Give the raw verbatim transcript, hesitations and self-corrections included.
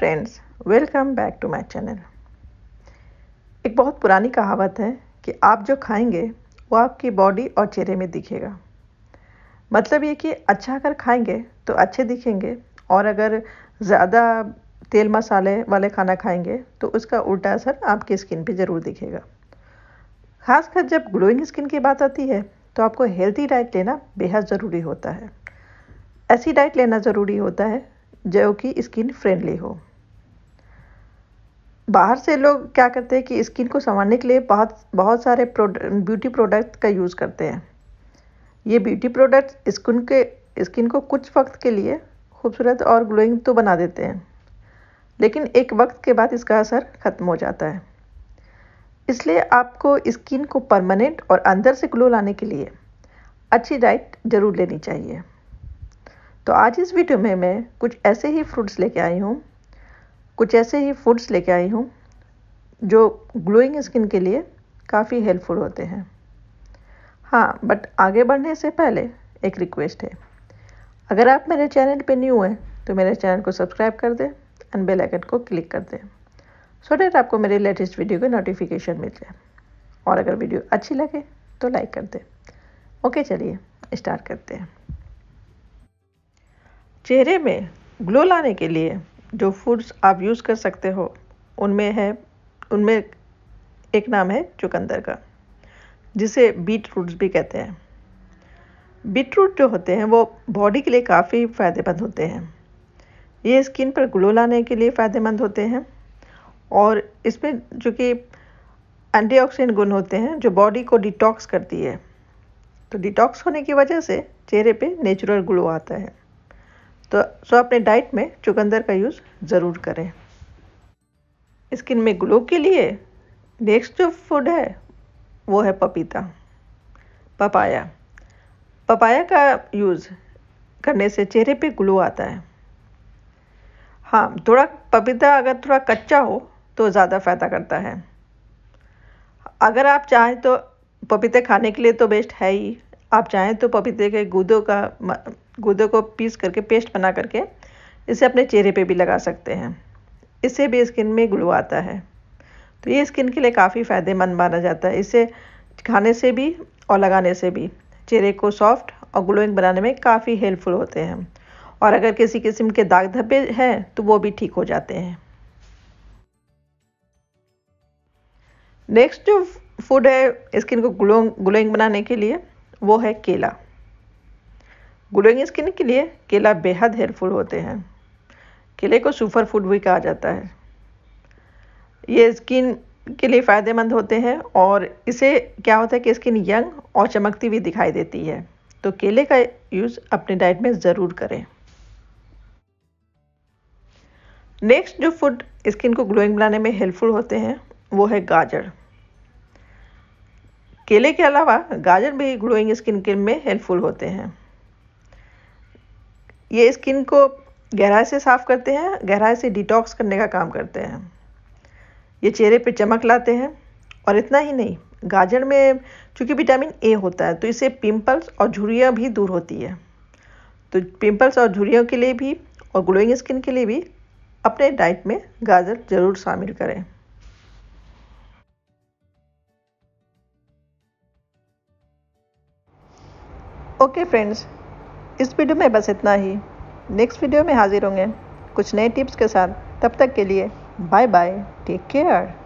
Friends, welcome back to my channel. एक बहुत पुरानी कहावत है कि आप जो खाएंगे वो आपकी बॉडी और चेहरे में दिखेगा। मतलब ये कि अच्छा अगर खाएंगे तो अच्छे दिखेंगे और अगर ज़्यादा तेल मसाले वाले खाना खाएंगे तो उसका उल्टा असर आपकी स्किन पे ज़रूर दिखेगा। खासकर जब ग्लोइंग स्किन की बात आती है तो आपको हेल्दी डाइट लेना बेहद ज़रूरी होता है। ऐसी डाइट लेना ज़रूरी होता है जो कि स्किन फ्रेंडली हो। बाहर से लोग क्या करते हैं कि स्किन को संवारने के लिए बहुत बहुत सारे प्रोडक्ट ब्यूटी प्रोडक्ट का यूज़ करते हैं। ये ब्यूटी प्रोडक्ट्स स्किन के स्किन को कुछ वक्त के लिए खूबसूरत और ग्लोइंग तो बना देते हैं, लेकिन एक वक्त के बाद इसका असर ख़त्म हो जाता है। इसलिए आपको स्किन को परमानेंट और अंदर से ग्लो लाने के लिए अच्छी डाइट ज़रूर लेनी चाहिए। तो आज इस वीडियो में मैं कुछ ऐसे ही फ्रूट्स लेके आई हूँ कुछ ऐसे ही फूड्स लेके आई हूँ जो ग्लोइंग स्किन के लिए काफ़ी हेल्पफुल होते हैं। हाँ, बट आगे बढ़ने से पहले एक रिक्वेस्ट है, अगर आप मेरे चैनल पे न्यू हैं तो मेरे चैनल को सब्सक्राइब कर दें एंड बेल आइकन को क्लिक कर दें सो डैट आपको मेरे लेटेस्ट वीडियो की नोटिफिकेशन मिल जाए। और अगर वीडियो अच्छी लगे तो लाइक कर दें। ओके, चलिए स्टार्ट करते हैं। चेहरे में ग्लो लाने के लिए जो फूड्स आप यूज़ कर सकते हो उनमें है उनमें एक नाम है चुकंदर का, जिसे बीट रूट्स भी कहते हैं। बीट रूट जो होते हैं वो बॉडी के लिए काफ़ी फ़ायदेमंद होते हैं। ये स्किन पर ग्लो लाने के लिए फ़ायदेमंद होते हैं और इसमें जो कि एंटीऑक्सीडेंट गुण होते हैं जो बॉडी को डिटॉक्स करती है। तो डिटॉक्स होने की वजह से चेहरे पे नेचुरल ग्लो आता है। तो सो अपने डाइट में चुकंदर का यूज़ ज़रूर करें। स्किन में ग्लो के लिए नेक्स्ट जो फूड है वो है पपीता पपाया। पपाया का यूज़ करने से चेहरे पे ग्लो आता है। हाँ, थोड़ा पपीता अगर थोड़ा कच्चा हो तो ज़्यादा फ़ायदा करता है। अगर आप चाहें तो पपीते खाने के लिए तो बेस्ट है ही, आप चाहें तो पपीते के गूदों का गूदे को पीस करके पेस्ट बना करके इसे अपने चेहरे पे भी लगा सकते हैं। इससे भी स्किन में ग्लो आता है। तो ये स्किन के लिए काफ़ी फ़ायदेमंद माना जाता है। इसे खाने से भी और लगाने से भी चेहरे को सॉफ्ट और ग्लोइंग बनाने में काफ़ी हेल्पफुल होते हैं और अगर किसी किस्म के दाग धब्बे हैं तो वो भी ठीक हो जाते हैं। नेक्स्ट जो फूड है स्किन को ग्लो ग्लोइंग बनाने के लिए वो है केला। ग्लोइंग स्किन के लिए केला बेहद हेल्पफुल होते हैं। केले को सुपर फूड भी कहा जाता है। ये स्किन के लिए फ़ायदेमंद होते हैं और इसे क्या होता है कि स्किन यंग और चमकती हुई दिखाई देती है। तो केले का यूज़ अपने डाइट में ज़रूर करें। नेक्स्ट जो फूड स्किन को ग्लोइंग बनाने में हेल्पफुल होते हैं वो है गाजर। केले के अलावा गाजर भी ग्लोइंग स्किन के में हेल्पफुल होते हैं। ये स्किन को गहराई से साफ करते हैं, गहराई से डिटॉक्स करने का काम करते हैं। ये चेहरे पे चमक लाते हैं और इतना ही नहीं, गाजर में चूँकि विटामिन ए होता है तो इससे पिंपल्स और झुर्रियाँ भी दूर होती है। तो पिंपल्स और झुर्रियों के लिए भी और ग्लोइंग स्किन के लिए भी अपने डाइट में गाजर ज़रूर शामिल करें। ओके फ्रेंड्स, इस वीडियो में बस इतना ही। नेक्स्ट वीडियो में हाजिर होंगे कुछ नए टिप्स के साथ। तब तक के लिए बाय बाय, टेक केयर।